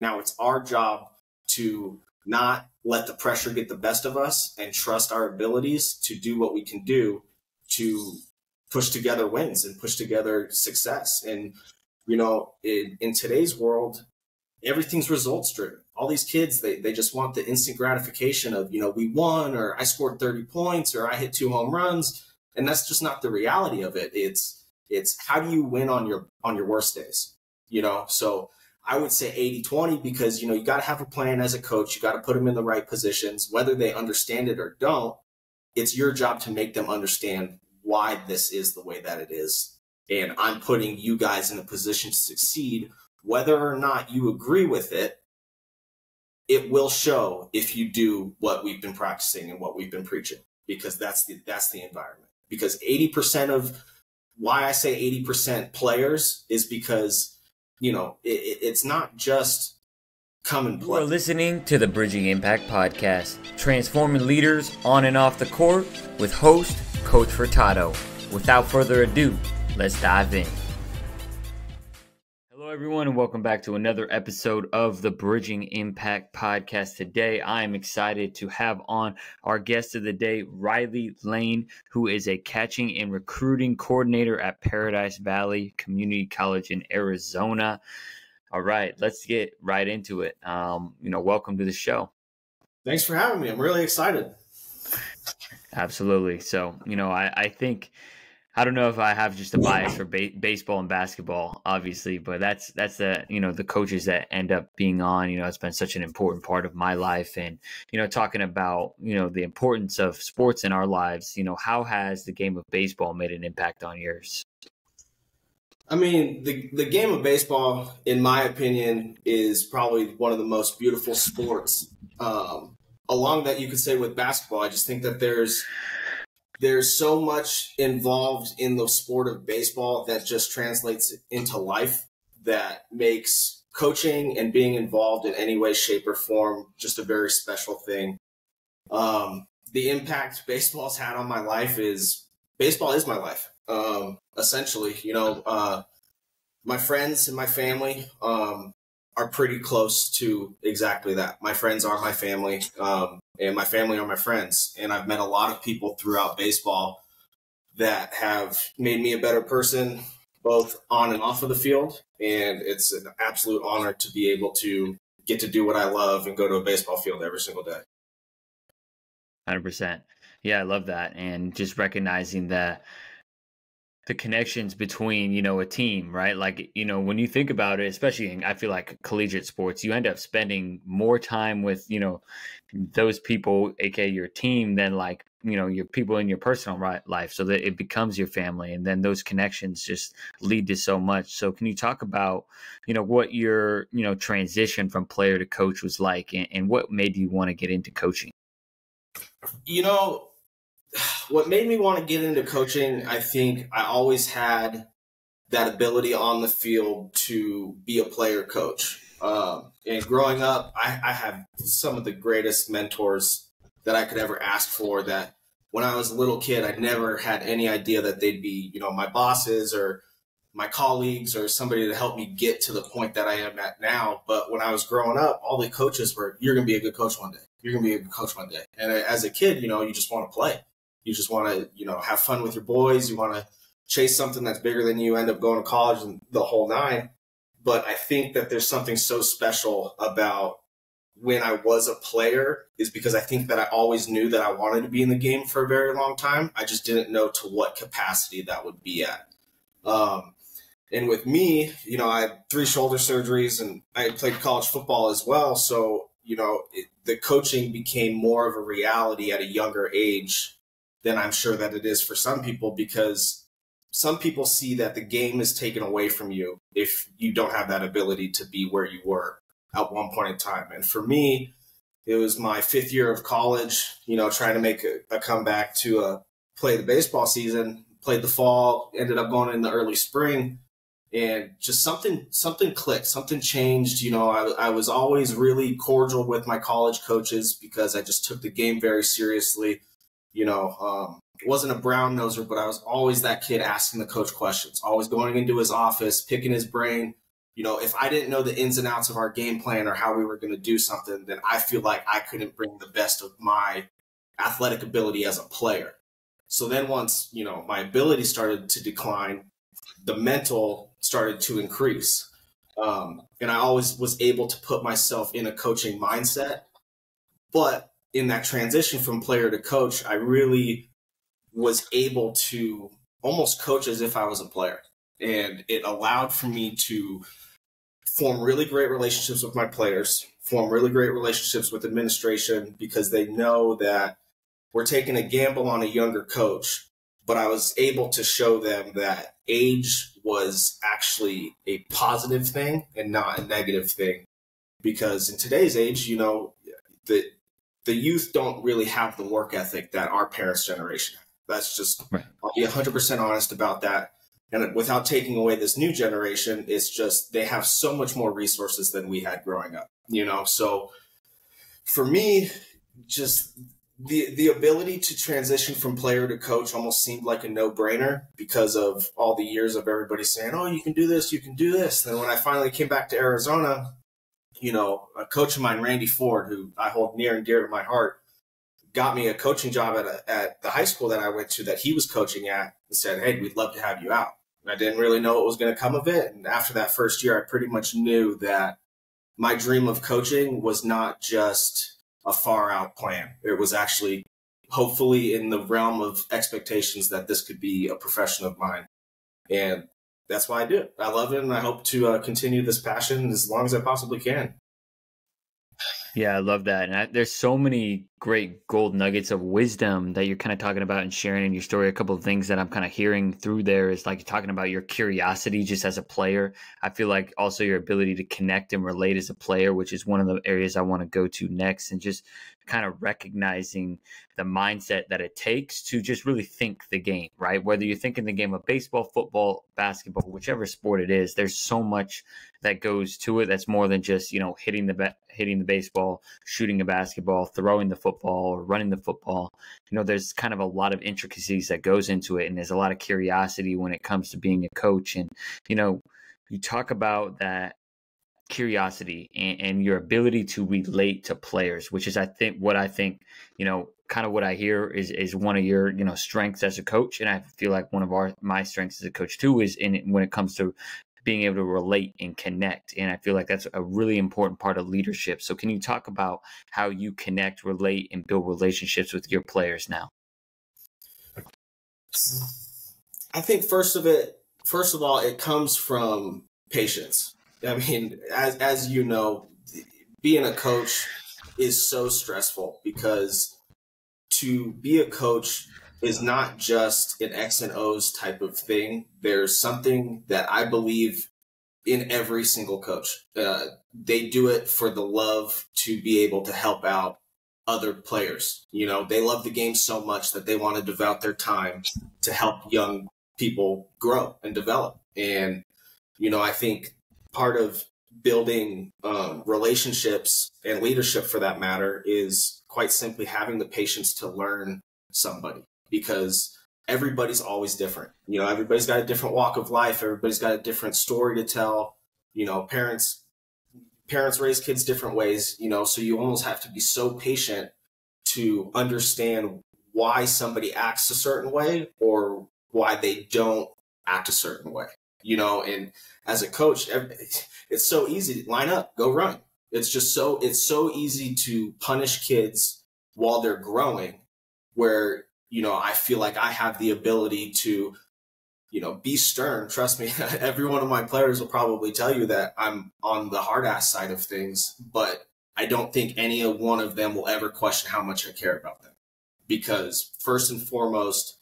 Now it's our job to not let the pressure get the best of us and trust our abilities to do what we can do to push together wins and push together success. And, you know, in today's world, everything's results driven. All these kids, they just want the instant gratification of, you know, we won, or I scored 30 points, or I hit 2 home runs. And that's just not the reality of it. It's how do you win on your worst days, you know? So I would say 80-20, because, you know, you got to have a plan as a coach. You got to put them in the right positions, whether they understand it or don't. It's your job to make them understand why this is the way that it is. And I'm putting you guys in a position to succeed, whether or not you agree with it. It will show if you do what we've been practicing and what we've been preaching, because that's the environment. Because 80% of why I say 80% players is because, you know, it's not just come and play. You're listening to the Bridging Impact Podcast, transforming leaders on and off the court with host Coach Furtado. Without further ado, let's dive in. Hello, everyone, and welcome back to another episode of the Bridging Impact Podcast. Today, I am excited to have on our guest of the day, Rylee Lane, who is a catching and recruiting coordinator at Paradise Valley Community College in Arizona. All right, let's get right into it. You know, welcome to the show. Thanks for having me. I'm really excited. Absolutely. So, you know, I think, I don't know if I have just a bias for baseball and basketball, obviously, but that's the, you know, the coaches that end up being on, you know, it's been such an important part of my life. And, you know, talking about, you know, the importance of sports in our lives, you know, how has the game of baseball made an impact on yours? I mean, the game of baseball, in my opinion, is probably one of the most beautiful sports. Along that, you could say with basketball, I just think that there's so much involved in the sport of baseball that just translates into life, that makes coaching and being involved in any way, shape, or form just a very special thing. The impact baseball's had on my life is, baseball is my life, essentially. You know, my friends and my family are pretty close to exactly that. My friends are my family, and my family are my friends. And I've met a lot of people throughout baseball that have made me a better person, both on and off of the field. And it's an absolute honor to be able to get to do what I love and go to a baseball field every single day. 100%. Yeah, I love that. And just recognizing that the connections between, you know, a team, right? Like, you know, when you think about it, especially in, I feel like collegiate sports, you end up spending more time with, you know, those people, aka your team, than like, you know, your people in your personal life. So that it becomes your family, and then those connections just lead to so much. So can you talk about, you know, what your, you know, transition from player to coach was like, and what made you want to get into coaching? You know, what made me want to get into coaching, I think I always had that ability on the field to be a player coach. And growing up, I have some of the greatest mentors that I could ever ask for, that when I was a little kid, I never had any idea that they'd be, you know, my bosses or my colleagues or somebody to help me get to the point that I am at now. But when I was growing up, all the coaches were, you're going to be a good coach one day. You're going to be a good coach one day. And as a kid, you know, you just want to play. You just want to, you know, have fun with your boys. You want to chase something that's bigger than you, end up going to college and the whole nine. But I think that there's something so special about when I was a player, is because I think that I always knew that I wanted to be in the game for a very long time. I just didn't know to what capacity that would be at. And with me, you know, I had 3 shoulder surgeries and I played college football as well. So, you know, the coaching became more of a reality at a younger age than I'm sure that it is for some people, because some people see that the game is taken away from you if you don't have that ability to be where you were at one point in time. And for me, it was my 5th year of college, you know, trying to make a comeback to play the baseball season, played the fall, ended up going in the early spring, and just something clicked, something changed. You know, I was always really cordial with my college coaches because I just took the game very seriously. You know, wasn't a brown noser, but I was always that kid asking the coach questions, always going into his office, picking his brain, You know, if I didn't know the ins and outs of our game plan or how we were going to do something, then I feel like I couldn't bring the best of my athletic ability as a player. So then once, you know, my ability started to decline, the mental started to increase. And I always was able to put myself in a coaching mindset. But in that transition from player to coach, I really was able to almost coach as if I was a player. And it allowed for me to form really great relationships with my players, form really great relationships with administration, because they know that we're taking a gamble on a younger coach. But I was able to show them that age was actually a positive thing and not a negative thing. Because in today's age, you know, the youth don't really have the work ethic that our parents' generation had. That's just, right. I'll be 100% honest about that. And without taking away this new generation, it's just they have so much more resources than we had growing up, you know. So for me, just the ability to transition from player to coach almost seemed like a no-brainer because of all the years of everybody saying, oh, you can do this, you can do this. Then when I finally came back to Arizona, you know, a coach of mine, Randy Ford, who I hold near and dear to my heart, got me a coaching job at the high school that I went to that he was coaching at, and said, hey, we'd love to have you out. I didn't really know what was going to come of it. And after that first year, I pretty much knew that my dream of coaching was not just a far out plan. It was actually hopefully in the realm of expectations that this could be a profession of mine. And that's why I do it. I love it. And I hope to continue this passion as long as I possibly can. Yeah, I love that. And there's so many great gold nuggets of wisdom that you're kind of talking about and sharing in your story. A couple of things that I'm kind of hearing through there is like you're talking about your curiosity just as a player. I feel like also your ability to connect and relate as a player, which is one of the areas I want to go to next, and just kind of recognizing the mindset that it takes to just really think the game, right? Whether you're thinking the game of baseball, football, basketball, whichever sport it is, there's so much that goes to it. That's more than just, you know, hitting the baseball, shooting a basketball, throwing the football, or running the football. You know, there's kind of a lot of intricacies that goes into it. And there's a lot of curiosity when it comes to being a coach. And, you know, you talk about that curiosity and your ability to relate to players, which is, I think, you know, kind of what I hear is one of your, you know, strengths as a coach. And I feel like one of my strengths as a coach too, is when it comes to being able to relate and connect. And I feel like that's a really important part of leadership. So can you talk about how you connect, relate, and build relationships with your players now? I think first of all, it comes from patience. I mean, as you know, being a coach is so stressful, because to be a coach is not just an X and O's type of thing. There's something that I believe in every single coach. They do it for the love to be able to help out other players. You know, they love the game so much that they want to devote their time to help young people grow and develop. And, you know, I think part of building relationships and leadership, for that matter, is quite simply having the patience to learn somebody. Because everybody's always different. You know, everybody's got a different walk of life. Everybody's got a different story to tell. You know, parents raise kids different ways, you know, so you almost have to be so patient to understand why somebody acts a certain way or why they don't act a certain way, you know. And as a coach, it's so easy to line up, go run. It's so easy to punish kids while they're growing, where, you know, I feel like I have the ability to, you know, be stern. Trust me, every one of my players will probably tell you that I'm on the hard ass side of things, but I don't think any one of them will ever question how much I care about them. Because first and foremost,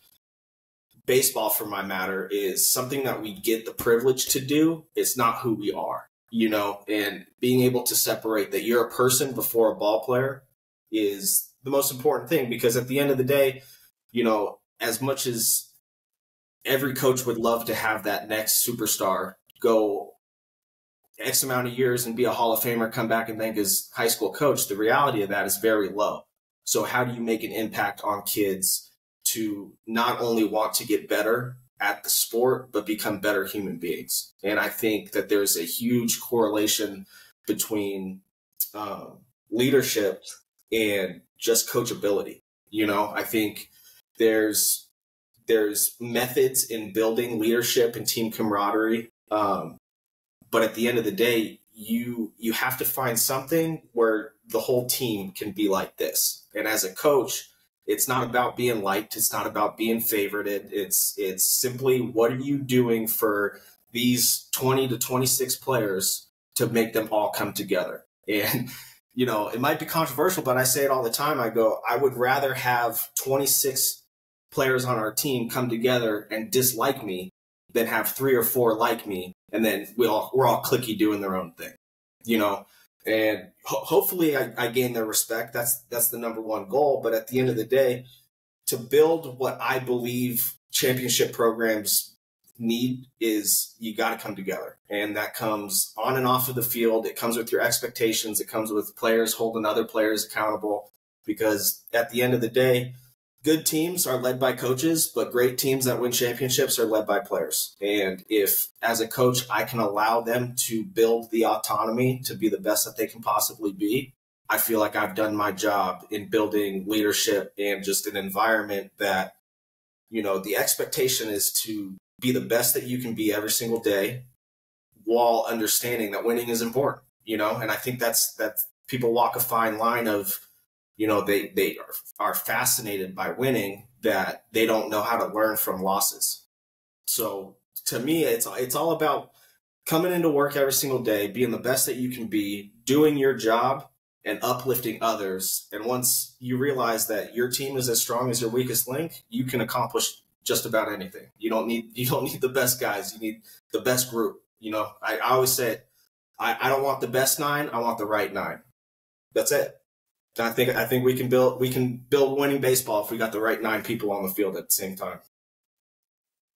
baseball, for my matter, is something that we get the privilege to do. It's not who we are, you know, and being able to separate that you're a person before a ball player is the most important thing. Because at the end of the day, you know, as much as every coach would love to have that next superstar go X amount of years and be a Hall of Famer, come back and thank his high school coach, the reality of that is very low. So how do you make an impact on kids to not only want to get better, at the sport, but become better human beings. And I think that there's a huge correlation between leadership and just coachability. You know, I think there's methods in building leadership and team camaraderie. But at the end of the day, you have to find something where the whole team can be like this. And as a coach, it's not about being liked. It's not about being favored. It's simply, what are you doing for these 20 to 26 players to make them all come together? And, you know, it might be controversial, but I say it all the time. I go, I would rather have 26 players on our team come together and dislike me than have 3 or 4 like me. And then we're all cliquey doing their own thing, you know? And hopefully I gain their respect. That's the #1 goal. But at the end of the day, to build what I believe championship programs need is you got to come together. And that comes on and off of the field. It comes with your expectations. It comes with players holding other players accountable. Because at the end of the day, good teams are led by coaches, but great teams that win championships are led by players. And if, as a coach, I can allow them to build the autonomy to be the best that they can possibly be, I feel like I've done my job in building leadership and just an environment that, you know, the expectation is to be the best that you can be every single day while understanding that winning is important, you know? And I think that people walk a fine line of, you know, they are fascinated by winning that they don't know how to learn from losses. So to me, it's all about coming into work every single day, being the best that you can be, doing your job and uplifting others. And once you realize that your team is as strong as your weakest link, you can accomplish just about anything. You don't need the best guys. You need the best group. You know, I always say it, I don't want the best 9. I want the right 9. That's it. I think we can build winning baseball if we got the right 9 people on the field at the same time.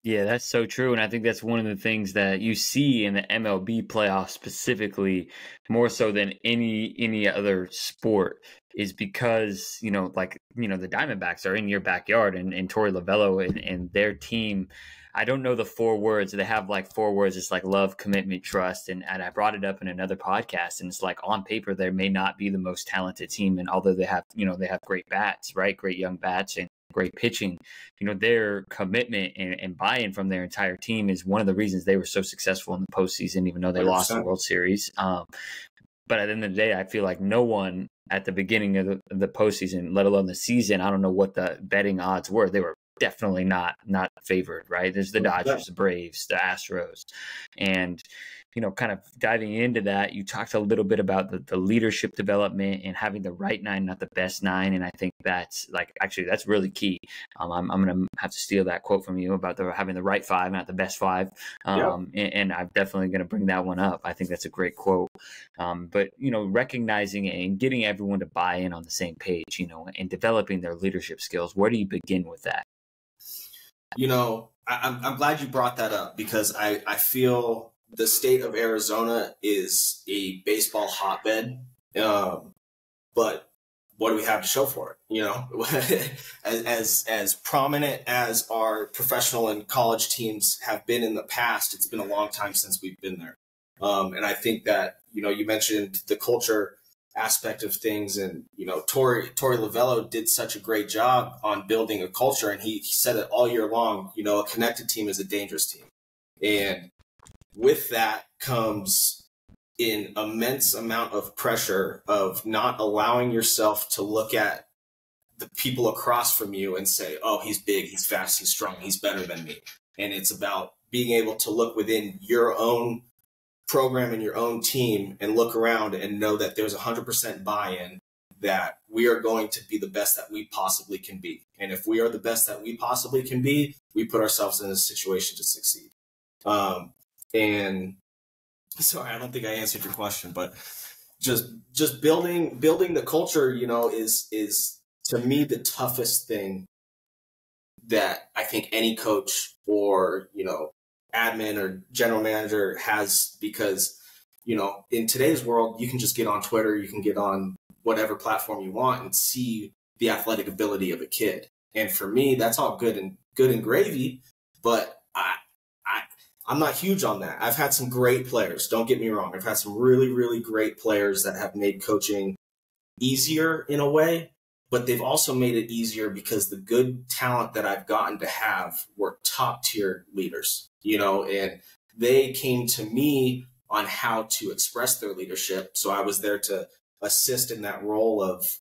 Yeah, that's so true. And I think that's one of the things that you see in the MLB playoffs specifically, more so than any other sport, is because, you know, like, you know, the Diamondbacks are in your backyard, and Torey Lovullo and their team, I don't know the 4 words. They have like 4 words. It's like love, commitment, trust. And I brought it up in another podcast, and it's like, on paper, they may not be the most talented team. And although they have, you know, they have great bats, right? Great young bats and great pitching, you know, their commitment and buy-in from their entire team is one of the reasons they were so successful in the postseason, even though they 100%. Lost the World Series. But at the end of the day, I feel like no one at the beginning of the postseason, let alone the season, I don't know what the betting odds were. They were definitely not favored, right? There's the Dodgers, the Braves, the Astros. And, you know, kind of diving into that, you talked a little bit about the leadership development and having the right 9, not the best 9. And I think that's like, actually, that's really key. I'm going to have to steal that quote from you about having the right 5, not the best 5. Yeah. And I'm definitely going to bring that one up. I think that's a great quote. But, you know, recognizing and getting everyone to buy in on the same page, you know, and developing their leadership skills. Where do you begin with that? You know, I'm glad you brought that up, because I feel the state of Arizona is a baseball hotbed. But what do we have to show for it? You know, as prominent as our professional and college teams have been in the past, it's been a long time since we've been there. And I think that, you know, you mentioned the culture aspect of things, and, you know, Torey Lovullo did such a great job on building a culture, and he said it all year long. You know, a connected team is a dangerous team, and with that comes an immense amount of pressure of not allowing yourself to look at the people across from you and say, oh, he's big, he's fast, he's strong, he's better than me. And it's about being able to look within your own program and your own team and look around and know that there's 100% buy-in, that we are going to be the best that we possibly can be. And if we are the best that we possibly can be, we put ourselves in a situation to succeed. And sorry, I don't think I answered your question, but just building the culture, you know, is to me the toughest thing that I think any coach or, you know, admin or general manager has, because, you know, in today's world, you can just get on Twitter, you can get on whatever platform you want and see the athletic ability of a kid. And for me, that's all good and gravy, but I'm not huge on that. I've had some great players. Don't get me wrong. I've had some really, really great players that have made coaching easier in a way, but they've also made it easier because the good talent that I've gotten to have were top tier leaders, you know, and they came to me on how to express their leadership. So I was there to assist in that role of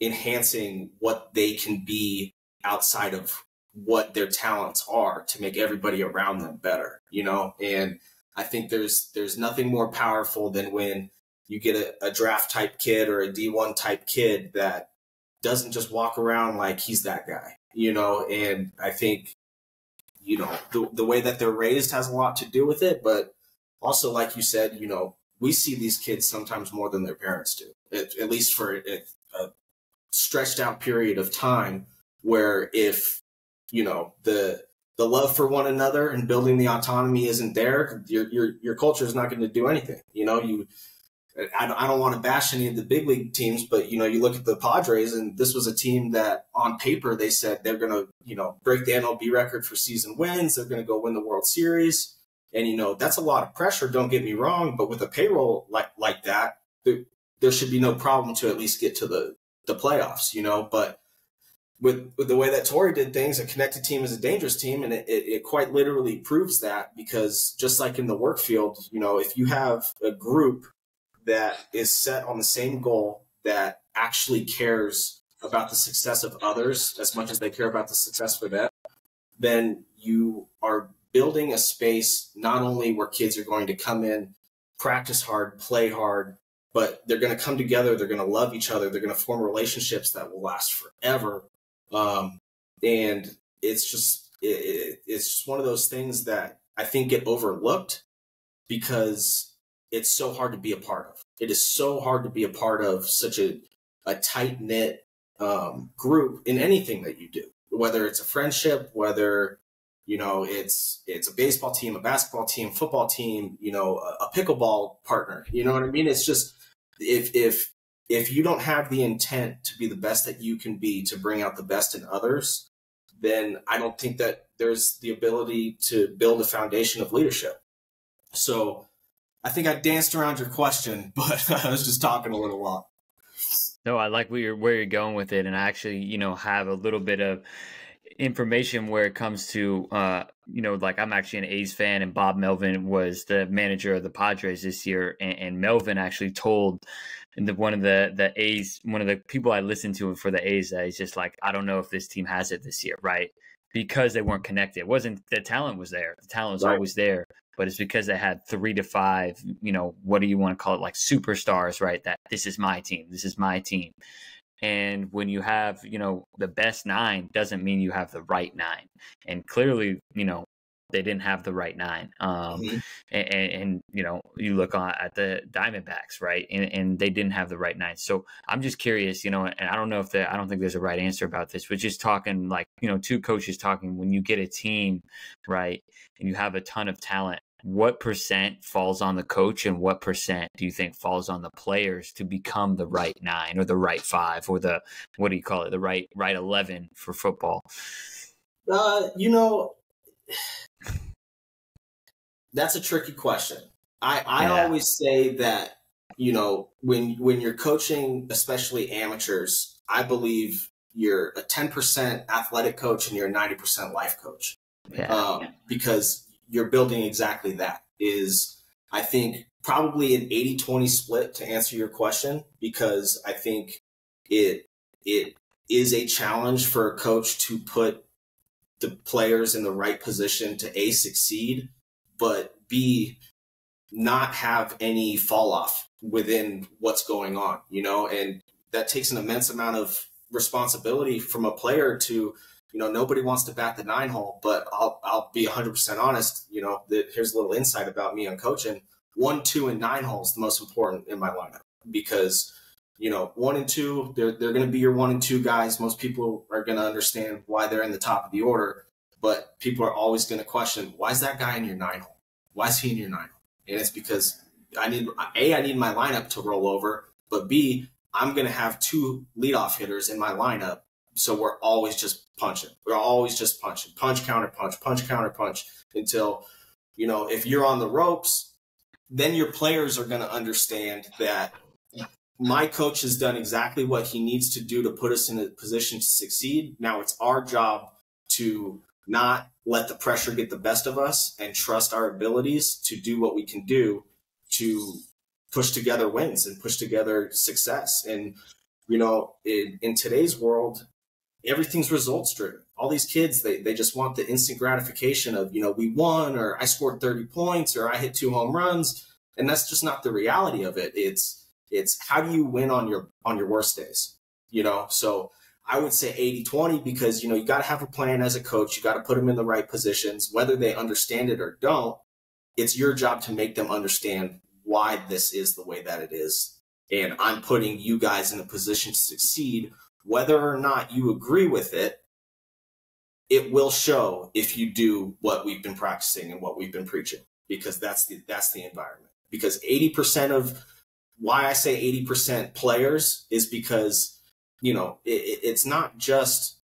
enhancing what they can be outside of what their talents are to make everybody around them better, you know? And I think there's nothing more powerful than when you get a draft type kid or a D1 type kid that doesn't just walk around like he's that guy, you know? And I think, you know, the way that they're raised has a lot to do with it, but also, like you said, you know, we see these kids sometimes more than their parents do, at least for a stretched out period of time, where if, you know, the love for one another and building the autonomy isn't there, your culture is not going to do anything. You know, I don't want to bash any of the big league teams, but, you know, you look at the Padres, and this was a team that on paper, they said they're going to, you know, break the MLB record for season wins. They're going to go win the World Series. And, you know, that's a lot of pressure, don't get me wrong, but with a payroll like that, there should be no problem to at least get to the playoffs, you know. But with the way that Torey did things, a connected team is a dangerous team, and it quite literally proves that, because just like in the work field, you know, if you have a group that is set on the same goal, that actually cares about the success of others as much as they care about the success for them, then you are building a space not only where kids are going to come in, practice hard, play hard, but they're going to come together, they're going to love each other, they're going to form relationships that will last forever. And it's just one of those things that I think get overlooked because it's so hard to be a part of. It is so hard to be a part of such a tight-knit group in anything that you do, whether it's a friendship, whether, you know, it's a baseball team, a basketball team, football team, you know, a pickleball partner. You know what I mean? It's just if you don't have the intent to be the best that you can be, to bring out the best in others, then I don't think that there's the ability to build a foundation of leadership. So I think I danced around your question, but I was just talking a little long. No, I like where you're going with it. And I actually, you know, have a little bit of information where it comes to, you know, like I'm actually an A's fan, and Bob Melvin was the manager of the Padres this year. And Melvin actually told one of the people I listened to for the A's, that he's just like, I don't know if this team has it this year, right? Because they weren't connected. It wasn't, the talent was there. The talent was always there, but it's because they had 3 to 5, you know, what do you want to call it? Like superstars, right? That this is my team. This is my team. And when you have, you know, the best 9 doesn't mean you have the right 9. And clearly, you know, they didn't have the right 9. And you know, you look at the Diamondbacks, right? And they didn't have the right 9. So I'm just curious, you know, and I don't know if I don't think there's a right answer about this. We're just talking like, you know, two coaches talking, when you get a team, right, and you have a ton of talent, what percent falls on the coach and what percent do you think falls on the players to become the right 9 or the right 5 or the, what do you call it, the right 11 for football? You know, that's a tricky question. I always say that, you know, when you're coaching, especially amateurs, I believe you're a 10% athletic coach and you're a 90% life coach. Yeah. Because you're building exactly that. Is, I think, probably an 80-20 split to answer your question, because I think it is a challenge for a coach to put the players in the right position to A, succeed, but B, not have any fall off within what's going on, you know, and that takes an immense amount of responsibility from a player to, you know, nobody wants to bat the 9-hole, but I'll be 100% honest. You know, here's a little insight about me on coaching. 1, 2, and 9-hole is the most important in my lineup, because, you know, 1 and 2, they're going to be your 1 and 2 guys. Most people are going to understand why they're in the top of the order, but people are always going to question, why is that guy in your 9-hole? Why is he in your 9-hole? And it's because I need my lineup to roll over, but B, I'm going to have 2 leadoff hitters in my lineup. So we're always just punching. Punch, counter punch, punch, counter punch, until You know, if you're on the ropes, then your players are going to understand that my coach has done exactly what he needs to do to put us in a position to succeed. Now it's our job to not let the pressure get the best of us and trust our abilities to do what we can do to push together wins and push together success. And, you know, in today's world, everything's results driven. All these kids, they just want the instant gratification of, you know, we won, or I scored 30 points, or I hit 2 home runs. And that's just not the reality of it. It's how do you win on your worst days, you know? So I would say 80-20, because, you know, you got to have a plan as a coach. You got to put them in the right positions, whether they understand it or don't. It's your job to make them understand why this is the way that it is. And I'm putting you guys in a position to succeed, whether or not you agree with it. It will show if you do what we've been practicing and what we've been preaching, because that's the environment. Because 80% of why I say 80% players is because, you know, it's not just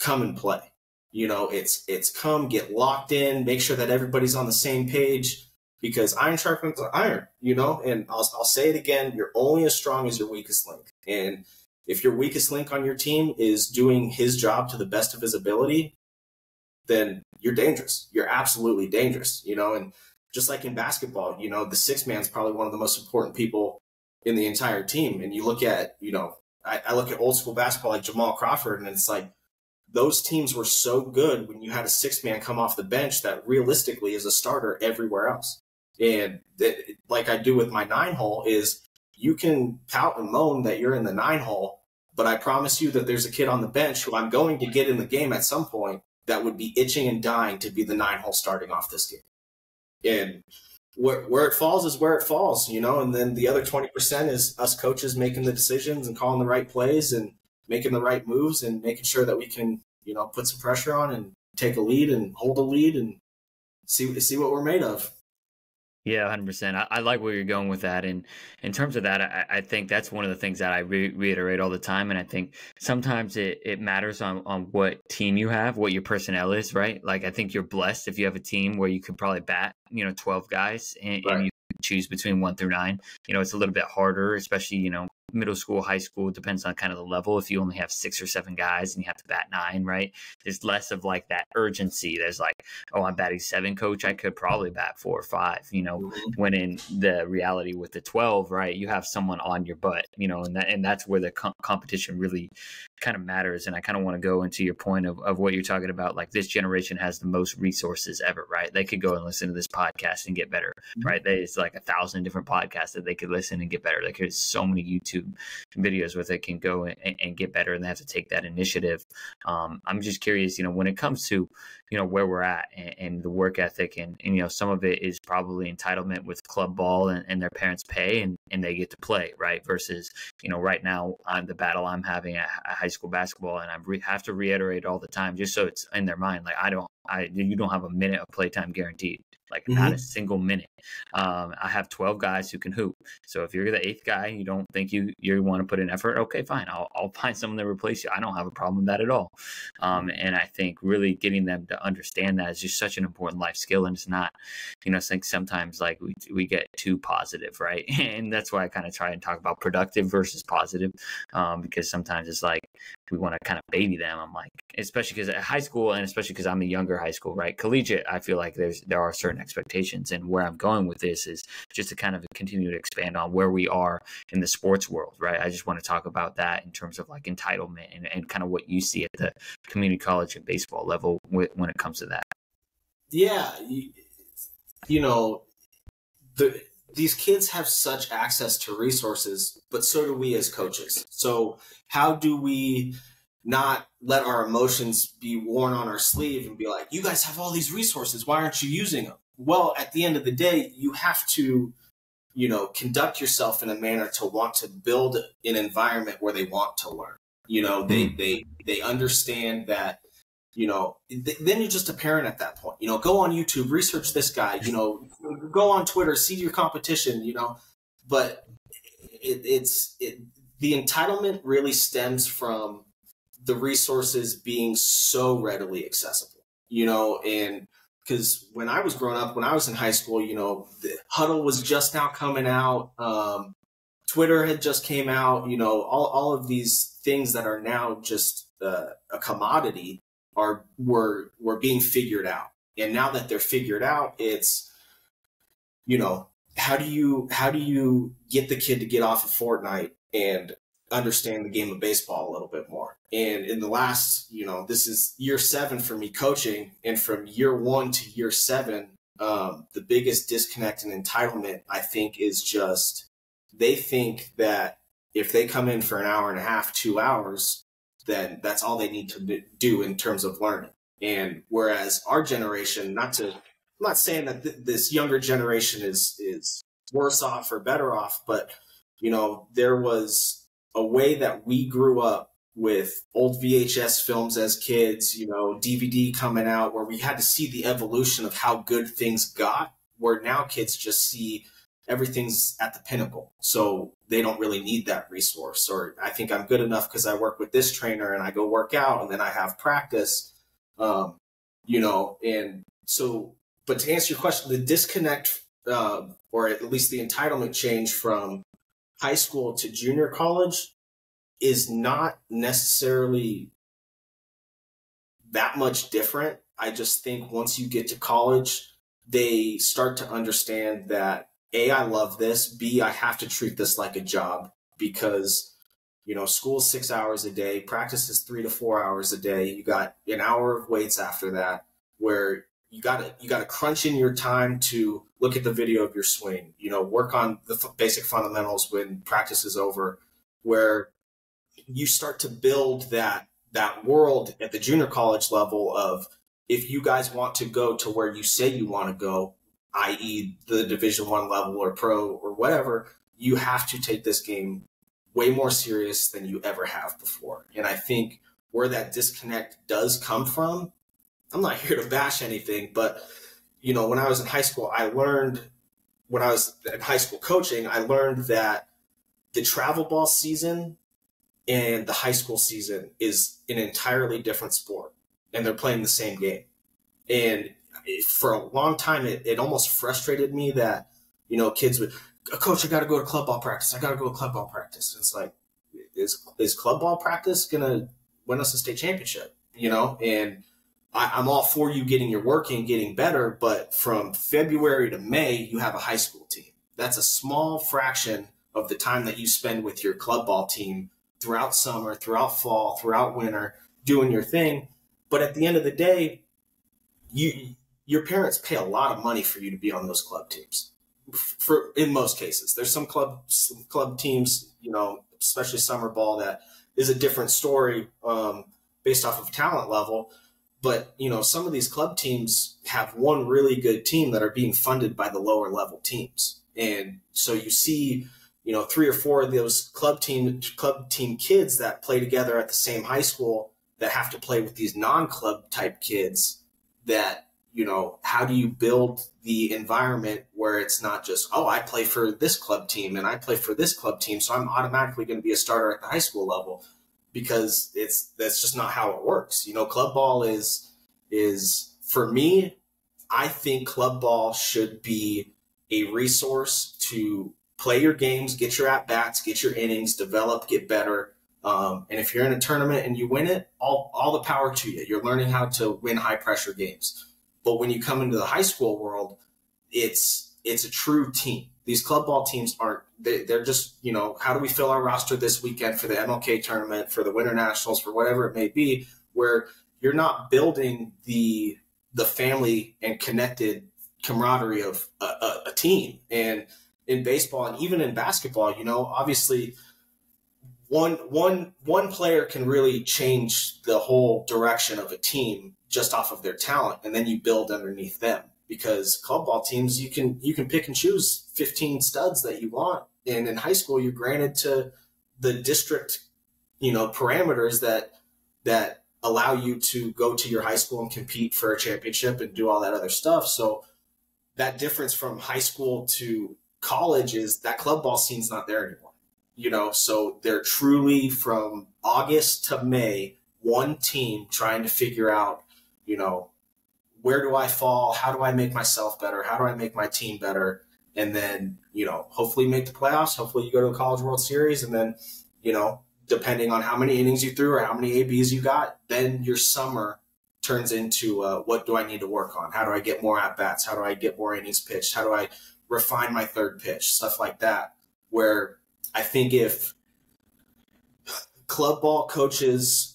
come and play. You know, it's come, get locked in, make sure that everybody's on the same page, because iron sharpens iron, you know. And I'll say it again, you're only as strong as your weakest link. And if your weakest link on your team is doing his job to the best of his ability, then you're dangerous. You're absolutely dangerous, you know. And just like in basketball, you know, the sixth man's probably one of the most important people in the entire team. And you look at, you know, I look at old school basketball like Jamal Crawford, and it's like those teams were so good when you had a sixth man come off the bench that realistically is a starter everywhere else. And like I do with my 9-hole is, you can pout and moan that you're in the 9-hole, but I promise you that there's a kid on the bench who I'm going to get in the game at some point that would be itching and dying to be the 9-hole starting off this game. And where it falls is where it falls, you know. And then the other 20% is us coaches making the decisions and calling the right plays and making the right moves and making sure that we can, you know, put some pressure on and take a lead and hold a lead and see what we're made of. Yeah, 100%. I like where you're going with that. And in terms of that, I think that's one of the things that I reiterate all the time. And I think sometimes it matters on what team you have, what your personnel is, right? Like, I think you're blessed if you have a team where you could probably bat, you know, 12 guys and, right, and you choose between 1 through 9. You know, it's a little bit harder, especially, you know, middle school, high school, depends on kind of the level. If you only have 6 or 7 guys and you have to bat 9, right? There's less of like that urgency. There's like, oh, I'm batting 7, coach, I could probably bat 4 or 5, you know, when in the reality with the 12, right, you have someone on your butt, you know, and that's where the competition really kind of matters. And I kind of want to go into your point of what you're talking about. Like, this generation has the most resources ever, right? They could go and listen to this podcast and get better, right? It's like 1,000 different podcasts that they could listen and get better. Like, there's so many YouTube videos where they can go and get better, and they have to take that initiative. I'm just curious, you know, when it comes to, you know, where we're at and the work ethic and, you know, some of it is probably entitlement with club ball and their parents pay and they get to play, right? Versus, you know, right now on the battle I'm having at high school basketball, and I have to reiterate all the time, just so it's in their mind, like, you don't have a minute of playtime guaranteed. Like, not a single minute. I have 12 guys who can hoop. So if you're the 8th guy and you don't think you want to put in effort, okay, fine. I'll find someone to replace you. I don't have a problem with that at all. And I think really getting them to understand that is just such an important life skill. And it's not, you know, it's like sometimes like we get too positive, right? And that's why I kind of try and talk about productive versus positive, because sometimes it's like we want to kind of baby them. I'm like, especially because at high school, and especially because I'm a younger high school, right? Collegiate, I feel like there are certain expectations, and where I'm going with this is just to kind of continue to expand on where we are in the sports world, right? I just want to talk about that in terms of like entitlement and kind of what you see at the community college and baseball level when it comes to that. Yeah, you know, these kids have such access to resources, but so do we as coaches. So how do we not let our emotions be worn on our sleeve and be like, you guys have all these resources, why aren't you using them? Well, at the end of the day, you have to, you know, conduct yourself in a manner to want to build an environment where they want to learn. You know, they understand that, you know, then you're just a parent at that point. You know, go on YouTube, research this guy, you know, go on Twitter, see your competition, you know. But the entitlement really stems from the resources being so readily accessible, you know. And Because when I was growing up, when I was in high school, you know, the Huddle was just now coming out. Twitter had just came out. You know, all of these things that are now just a commodity were being figured out. And now that they're figured out, it's, you know, how do you get the kid to get off of Fortnite and understand the game of baseball a little bit more? And in the last, you know, this is year 7 for me coaching, and from year 1 to year 7, the biggest disconnect and entitlement, I think, is just they think that if they come in for an hour and a half, 2 hours, then that's all they need to do in terms of learning. And whereas our generation, I'm not saying that this younger generation is worse off or better off, but, you know, there was a way that we grew up with old VHS films as kids, you know, DVD coming out, where we had to see the evolution of how good things got, where now kids just see everything's at the pinnacle. So they don't really need that resource. Or I think I'm good enough because I work with this trainer and I go work out and then I have practice, you know. And so, but to answer your question, the disconnect, or at least the entitlement change from high school to junior college is not necessarily that much different. I just think once you get to college, they start to understand that, A, I love this. B, I have to treat this like a job because, you know, school's 6 hours a day, practice is 3 to 4 hours a day. You got an hour of weights after that, where you gotta crunch in your time to look at the video of your swing, you know, work on the basic fundamentals when practice is over, where you start to build that world at the junior college level of, if you guys want to go to where you say you want to go, i.e. the Division I level or pro or whatever, you have to take this game way more serious than you ever have before. And I think where that disconnect does come from, I'm not here to bash anything, but, you know, when I was in high school, when I was in high school coaching, I learned that the travel ball season and the high school season is an entirely different sport, and they're playing the same game. And for a long time, it almost frustrated me that, you know, kids would, Coach, I got to go to club ball practice. I got to go to club ball practice. And it's like, is club ball practice going to win us a state championship? You know, and I'm all for you getting your work in, getting better. But from February to May, you have a high school team. That's a small fraction of the time that you spend with your club ball team throughout summer, throughout fall, throughout winter, doing your thing. But at the end of the day, your parents pay a lot of money for you to be on those club teams. In most cases, there's some club teams, you know, especially summer ball, that is a different story based off of talent level. But, you know, some of these club teams have one really good team that are being funded by the lower level teams. And so you see, you know, 3 or 4 of those club team kids that play together at the same high school that have to play with these non-club type kids that, you know, how do you build the environment where it's not just, oh, I play for this club team and I play for this club team, so I'm automatically going to be a starter at the high school level, because that's just not how it works. You know, club ball is for me, I think club ball should be a resource to play your games, get your at-bats, get your innings, develop, get better. And if you're in a tournament and you win it, all the power to you. You're learning how to win high-pressure games. But when you come into the high school world, it's a true team. These club ball teams aren't, they're just, you know, how do we fill our roster this weekend for the MLK tournament, for the Winter Nationals, for whatever it may be, where you're not building the family and connected camaraderie of a team. And in baseball and even in basketball, you know, obviously one player can really change the whole direction of a team just off of their talent, and then you build underneath them. Because club ball teams, you can pick and choose 15 studs that you want, and in high school you're granted to the district, you know, parameters that allow you to go to your high school and compete for a championship and do all that other stuff. So that difference from high school to college is that club ball scene's not there anymore, you know. So they're truly, from August to May, one team trying to figure out, you know, where do I fall? How do I make myself better? How do I make my team better? And then, you know, hopefully make the playoffs. Hopefully you go to the College World Series. And then, you know, depending on how many innings you threw or how many ABs you got, then your summer turns into what do I need to work on? How do I get more at-bats? How do I get more innings pitched? How do I refine my third pitch? Stuff like that, where I think if club ball coaches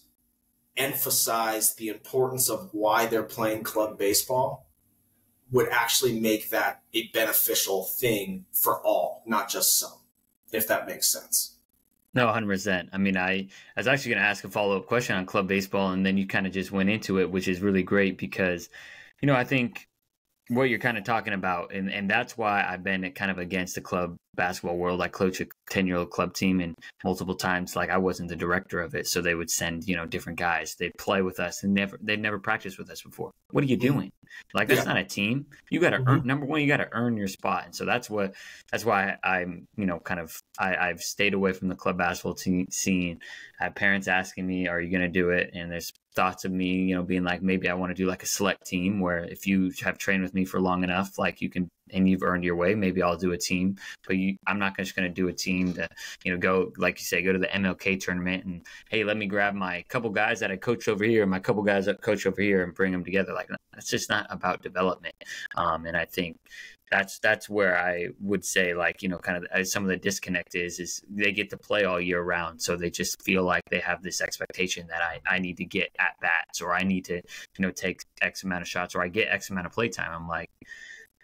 emphasize the importance of why they're playing club baseball, would actually make that a beneficial thing for all, not just some, if that makes sense. No, 100%. I mean, I was actually going to ask a follow-up question on club baseball, and then you kind of just went into it, which is really great because, you know, I think what you're kind of talking about, and that's why I've been kind of against the club basketball world. I coach a 10-year-old club team, and multiple times, like, I wasn't the director of it, so they would send, you know, different guys. They'd play with us, and they'd never practiced with us before. What are you doing? Like, that's not a team. You got to earn, number one, you got to earn your spot. And so that's why I'm, you know, kind of, I've stayed away from the club basketball scene. I have parents asking me, are you going to do it? And there's thoughts of me, you know, being like, maybe I want to do like a select team where if you have trained with me for long enough, like you can, and you've earned your way, maybe I'll do a team. But I'm not just going to do a team to, you know, go, like you say, go to the MLK tournament and, hey, let me grab my couple guys that I coach over here and my couple guys that coach over here and bring them together. Like, that's just not about development. And I think that's where I would say, like, you know, kind of some of the disconnect is they get to play all year round. So they just feel like they have this expectation that I need to get at bats, or I need to, you know, take X amount of shots, or I get X amount of play time. I'm like,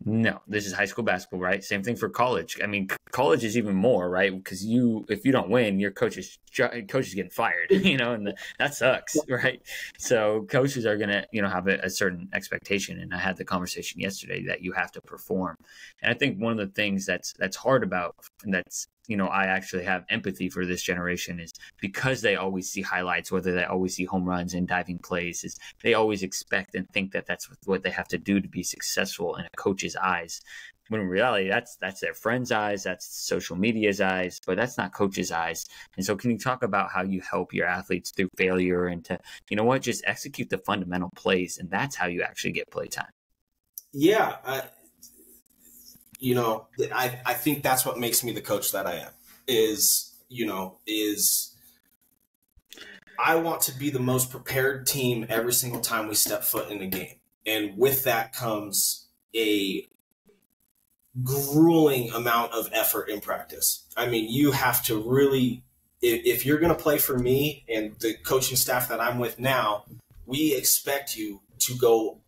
no, this is high school basketball, right? Same thing for college. I mean, college is even more, right? Because if you don't win, your coach is getting fired, you know, and that sucks, right? So coaches are going to, you know, have a certain expectation. And I had the conversation yesterday that you have to perform. And I think one of the things that's hard about, and that's, you know, I actually have empathy for this generation, is because they always see highlights, whether they always see home runs and diving plays, is they always expect and think that that's what they have to do to be successful in a coach's eyes. When in reality, that's their friends' eyes, that's social media's eyes, but that's not coaches' eyes. And so can you talk about how you help your athletes through failure and to, you know what, just execute the fundamental plays, and that's how you actually get play time? Yeah. You know, I think that's what makes me the coach that I am, is, you know, is I want to be the most prepared team every single time we step foot in a game. And with that comes a grueling amount of effort in practice. I mean, you have to really, if you're going to play for me and the coaching staff that I'm with now, we expect you to go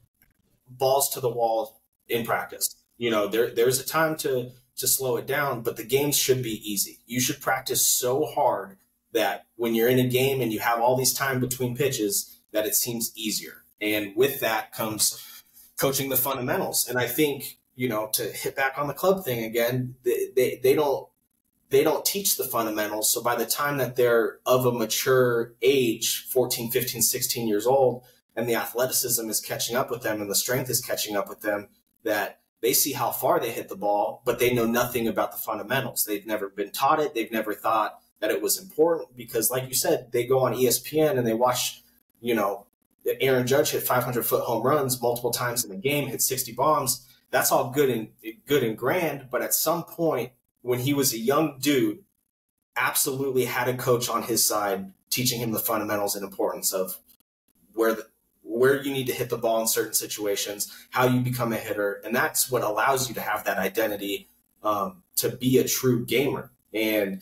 balls to the wall in practice. You know, there's a time to slow it down, but the games should be easy. You should practice so hard that when you're in a game and you have all these time between pitches, that it seems easier. And with that comes coaching the fundamentals. And I think, you know, to hit back on the club thing again, they don't teach the fundamentals. So by the time that they're of a mature age, 14, 15, 16 years old, and the athleticism is catching up with them and the strength is catching up with them, that they see how far they hit the ball, but they know nothing about the fundamentals. They've never been taught it. They've never thought that it was important because, like you said, they go on ESPN and they watch, you know, Aaron Judge hit 500-foot home runs multiple times in the game, hit 60 bombs. That's all good and grand, but at some point when he was a young dude, absolutely had a coach on his side teaching him the fundamentals and importance of where you need to hit the ball in certain situations, how you become a hitter. And that's what allows you to have that identity to be a true gamer. And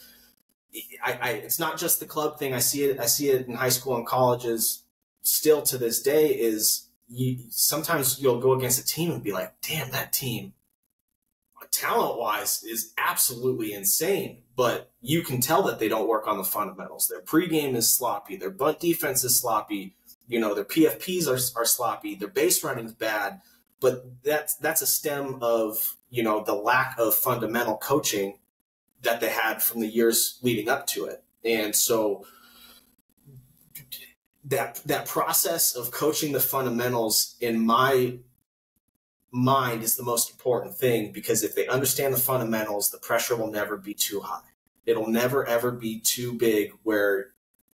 it's not just the club thing. I see it in high school and colleges still to this day, is sometimes you'll go against a team and be like, damn, that team talent-wise is absolutely insane. But you can tell that they don't work on the fundamentals. Their pregame is sloppy. Their bunt defense is sloppy. You know, their PFPs are sloppy. Their base running's bad, but that's a stem of, you know, the lack of fundamental coaching that they had from the years leading up to it. And so that process of coaching the fundamentals, in my mind, is the most important thing, because if they understand the fundamentals, the pressure will never be too high. It'll never, ever be too big where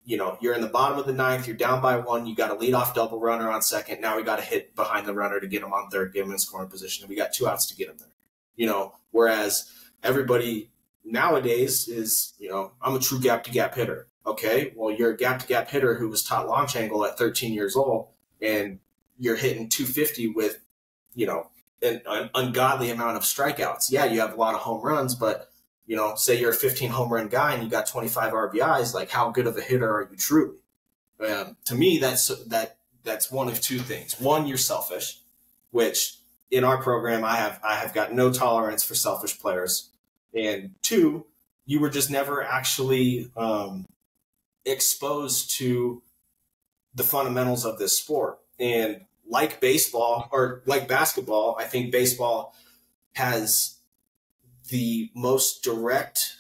you know, you're in the bottom of the ninth, you're down by one, you got a leadoff double runner on second. Now we got to hit behind the runner to get him on third, get him in scoring position. And we got 2 outs to get him there, you know, whereas everybody nowadays is, you know, I'm a true gap to gap hitter. Okay, well, you're a gap to gap hitter who was taught launch angle at 13 years old, and you're hitting 250 with, you know, an ungodly amount of strikeouts. Yeah, you have a lot of home runs, but, you know, say you're a 15 home run guy and you got 25 RBIs, like, how good of a hitter are you truly? To me, that's one of 2 things. One, you're selfish, which in our program, I have got no tolerance for selfish players. And 2, you were just never actually exposed to the fundamentals of this sport. And like baseball, or like basketball, I think baseball has the most direct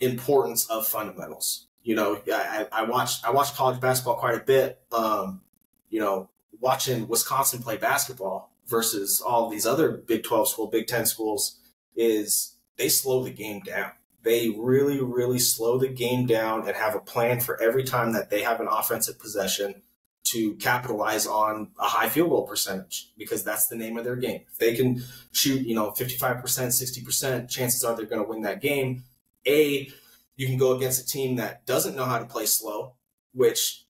importance of fundamentals. You know, I watched college basketball quite a bit. You know, watching Wisconsin play basketball versus all these other Big 12 schools, Big 10 schools, is they slow the game down. They really, really slow the game down and have a plan for every time that they have an offensive possession to capitalize on a high field goal percentage, because that's the name of their game. If they can shoot, you know, 55%, 60%, chances are they're going to win that game. A, you can go against a team that doesn't know how to play slow, which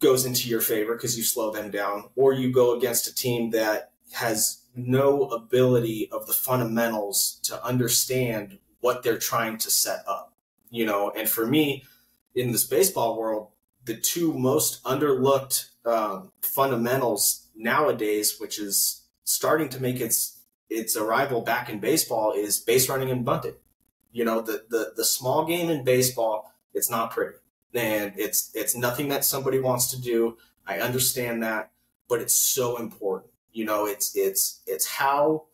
goes into your favor because you slow them down, or you go against a team that has no ability of the fundamentals to understand what they're trying to set up, you know. And for me, in this baseball world, the 2 most underlooked fundamentals nowadays, which is starting to make its arrival back in baseball, is base running and bunting. You know, the small game in baseball, it's not pretty, and it's nothing that somebody wants to do. I understand that, but it's so important. You know, it's how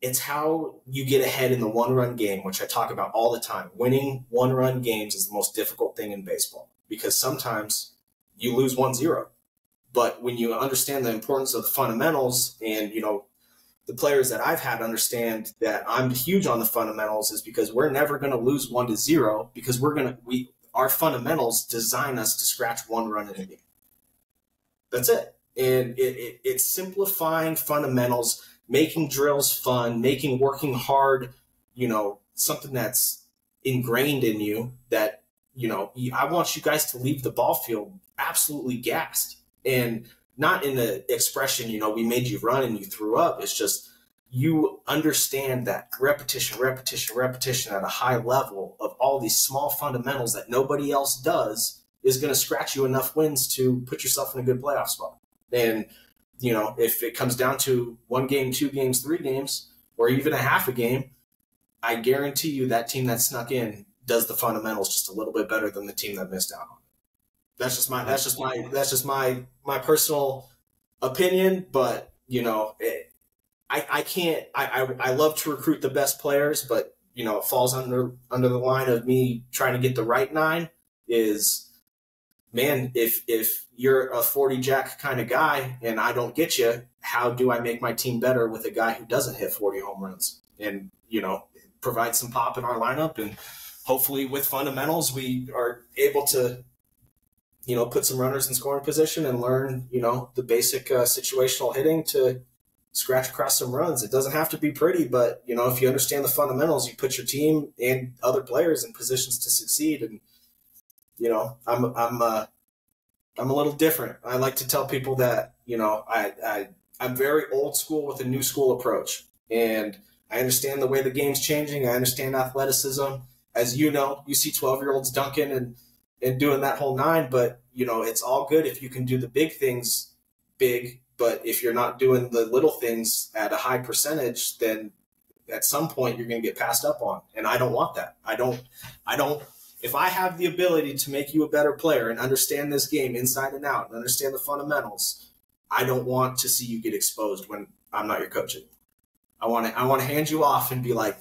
you get ahead in the one-run game, which I talk about all the time. Winning one-run games is the most difficult thing in baseball, because sometimes you lose 1-0. But when you understand the importance of the fundamentals, and, you know, the players that I've had understand that I'm huge on the fundamentals, is because we're never going to lose 1-0, because our fundamentals design us to scratch 1 run in a game. That's it. And it's simplifying fundamentals, making drills fun, making working hard, you know, something that's ingrained in you, that, you know, I want you guys to leave the ball field absolutely gassed, and not in the expression, you know, we made you run and you threw up. It's just, you understand that repetition, repetition, repetition at a high level of all these small fundamentals that nobody else does is going to scratch you enough wins to put yourself in a good playoff spot. And, you know, if it comes down to 1 game, 2 games, 3 games, or even a half a game, I guarantee you that team that snuck in does the fundamentals just a little bit better than the team that missed out on it. That's just my personal opinion. But, you know, I love to recruit the best players, but, you know, it falls under the line of me trying to get the right 9 is, man, if you're a 40 jack kind of guy and I don't get you, how do I make my team better with a guy who doesn't hit 40 home runs and, you know, provide some pop in our lineup? And hopefully with fundamentals, we are able to, you know, put some runners in scoring position and learn, you know, the basic situational hitting to scratch across some runs. It doesn't have to be pretty, but, you know, if you understand the fundamentals, you put your team and other players in positions to succeed. And, you know, I'm a little different. I like to tell people that, you know, I'm very old school with a new school approach, and I understand the way the game's changing. I understand athleticism. As you know, you see 12-year-olds dunking and doing that whole 9, but, you know, it's all good if you can do the big things big, but if you're not doing the little things at a high percentage, then at some point you're going to get passed up on. And I don't want that. If I have the ability to make you a better player and understand this game inside and out and understand the fundamentals, I don't want to see you get exposed when I'm not your coach anymore. I want to hand you off and be like,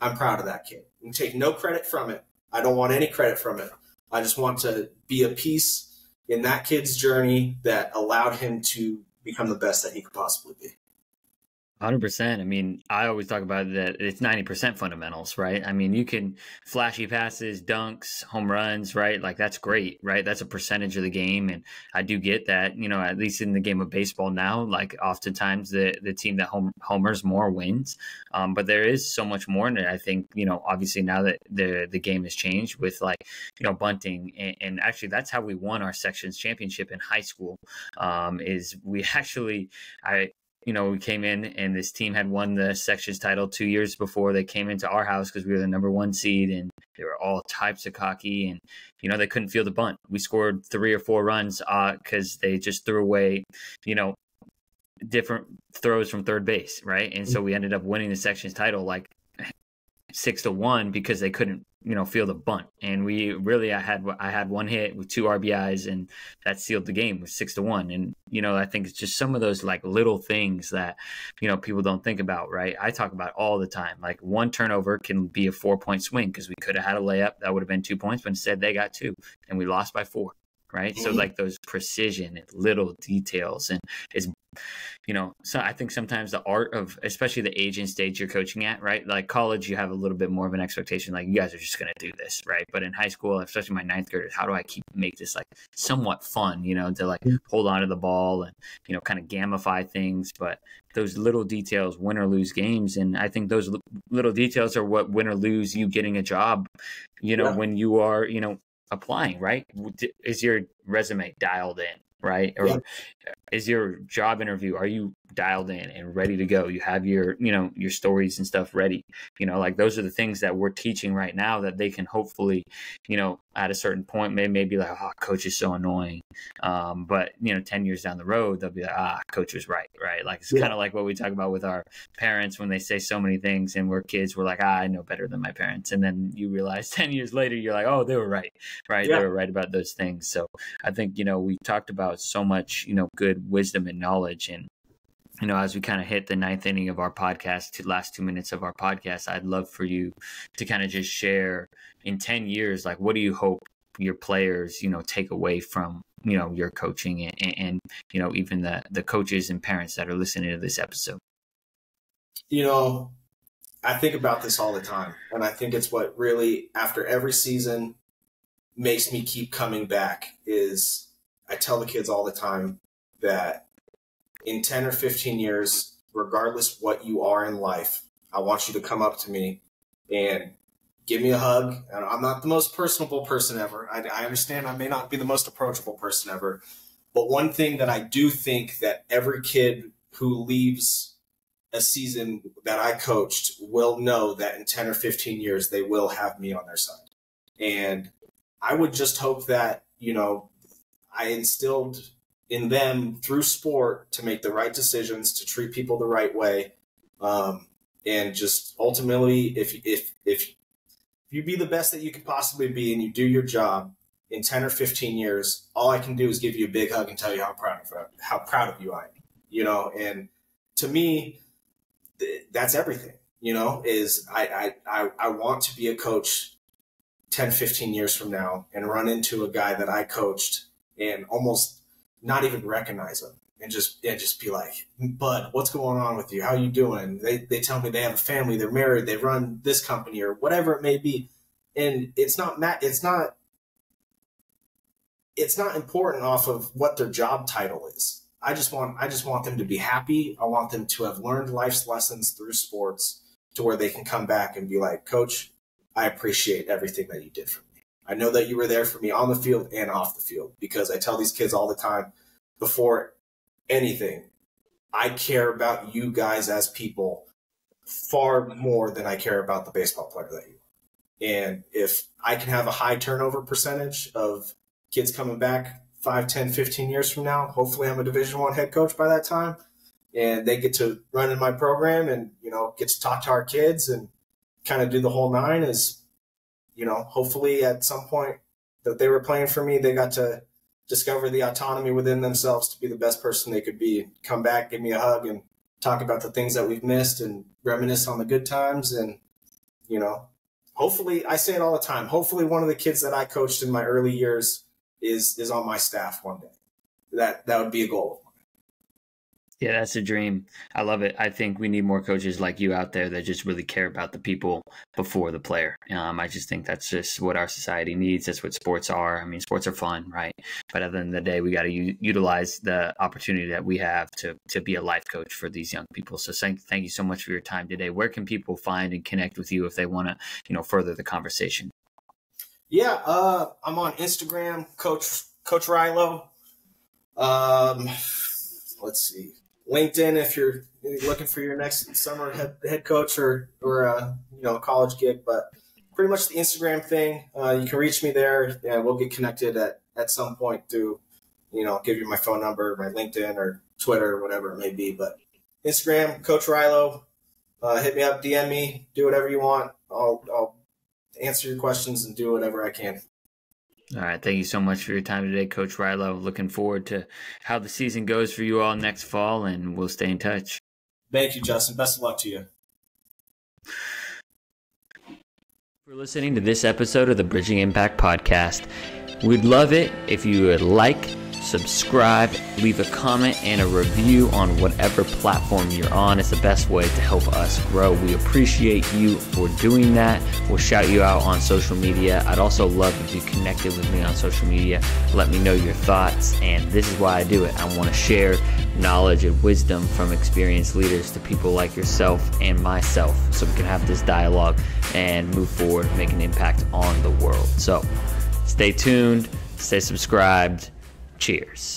I'm proud of that kid. And take no credit from it. I don't want any credit from it. I just want to be a piece in that kid's journey that allowed him to become the best that he could possibly be. 100%. I mean, I always talk about that. It's 90% fundamentals, right? I mean, you can flashy passes, dunks, home runs, right? Like that's great, right? That's a percentage of the game. And I do get that, you know, at least in the game of baseball now, like oftentimes the team that homers more wins. But there is so much more in it. I think, you know, obviously now that the game has changed with like, you know, bunting and actually that's how we won our sections championship in high school, is we actually, you know, we came in and this team had won the sections title 2 years before. They came into our house because we were the #1 seed and they were all types of cocky and, you know, they couldn't field the bunt. We scored 3 or 4 runs because they just threw away, you know, different throws from third base, right? And so we ended up winning the sections title like 6-1 because they couldn't, you know, field a bunt. And we really, I had one hit with 2 RBIs and that sealed the game with 6-1. And, you know, I think it's just some of those like little things that, you know, people don't think about, right? I talk about all the time, like one turnover can be a 4-point swing because we could have had a layup that would have been 2 points, but instead they got 2 and we lost by 4. Right. So like those precision and little details and it's, you know, so I think sometimes the art of, especially the age and stage you're coaching at, right? Like college, you have a little bit more of an expectation, like you guys are just going to do this. Right. But in high school, especially my 9th graders, how do I make this like somewhat fun, you know, to like hold on to the ball and, you know, kind of gamify things, but those little details win or lose games. And I think those little details are what win or lose you getting a job, you know, when you are, you know, applying, right? Is your resume dialed in, right? Or is your job interview, are you dialed in and ready to go? You have your, you know, your stories and stuff ready, you know, like those are the things that we're teaching right now that they can hopefully, you know, at a certain point, may be like, oh, coach is so annoying. But you know, 10 years down the road, they'll be like, ah, coach was right. Right. Like it's kind of like what we talk about with our parents when they say so many things and we're kids, we're like, ah, I know better than my parents. And then you realize 10 years later, you're like, oh, they were right. Right. Yeah. They were right about those things. So I think, you know, we talked about so much, you know, good wisdom and knowledge. And, you know, as we kind of hit the 9th inning of our podcast, to last 2 minutes of our podcast, I'd love for you to kind of just share in 10 years, like, what do you hope your players, you know, take away from, you know, your coaching and you know, even the coaches and parents that are listening to this episode? You know, I think about this all the time. And I think it's what really, after every season, makes me keep coming back is I tell the kids all the time that in 10 or 15 years, regardless what you are in life, I want you to come up to me and give me a hug. And I'm not the most personable person ever. I understand I may not be the most approachable person ever. But one thing that I do think that every kid who leaves a season that I coached will know that in 10 or 15 years, they will have me on their side. And I would just hope that, you know, I instilled in them through sport to make the right decisions, to treat people the right way. And just ultimately, if you be the best that you could possibly be and you do your job in 10 or 15 years, all I can do is give you a big hug and tell you how proud of you I am, you know? And to me, that's everything, you know, is I want to be a coach 10, 15 years from now and run into a guy that I coached and almost not even recognize them and just be like, bud, what's going on with you? How you doing? They tell me they have a family, they're married, they run this company or whatever it may be. And it's not important off of what their job title is. I just want them to be happy. I want them to have learned life's lessons through sports to where they can come back and be like, coach, I appreciate everything that you did for me. I know that you were there for me on the field and off the field, because I tell these kids all the time, before anything, I care about you guys as people far more than I care about the baseball player that you are. And if I can have a high turnover percentage of kids coming back 5, 10, 15 years from now, hopefully I'm a Division I head coach by that time, and they get to run in my program and, you know, get to talk to our kids and kind of do the whole nine, is, you know, hopefully at some point that they were playing for me, they got to discover the autonomy within themselves to be the best person they could be. Come back, give me a hug, and talk about the things that we've missed and reminisce on the good times. And, you know, hopefully, I say it all the time, hopefully one of the kids that I coached in my early years is on my staff one day. That would be a goal of mine. Yeah, that's a dream. I love it. I think we need more coaches like you out there that just really care about the people before the player. I just think that's just what our society needs. That's what sports are. I mean, sports are fun, right? But at the end of the day, we got to utilize the opportunity that we have to be a life coach for these young people. So thank you so much for your time today. Where can people find and connect with you if they want to, further the conversation? Yeah, I'm on Instagram, Coach Rylo. Let's see, LinkedIn if you're looking for your next summer head coach or a college gig, but pretty much the Instagram thing. You can reach me there. Yeah, we'll get connected at some point through, I'll give you my phone number, my LinkedIn or Twitter, whatever it may be. But Instagram, Coach Rylo, hit me up, DM me, do whatever you want. I'll answer your questions and do whatever I can. All right. Thank you so much for your time today, Coach Rylo. Looking forward to how the season goes for you all next fall, and we'll stay in touch. Thank you, Justin. Best of luck to you. For listening to this episode of the Bridging Impact Podcast. We'd love it if you would like, subscribe, leave a comment and a review on whatever platform you're on. It's the best way to help us grow. We appreciate you for doing that. We'll shout you out on social media. I'd also love if you connected with me on social media. Let me know your thoughts, and this is why I do it. I want to share knowledge and wisdom from experienced leaders to people like yourself and myself, so we can have this dialogue and move forward, make an impact on the world. So stay tuned, stay subscribed. Cheers.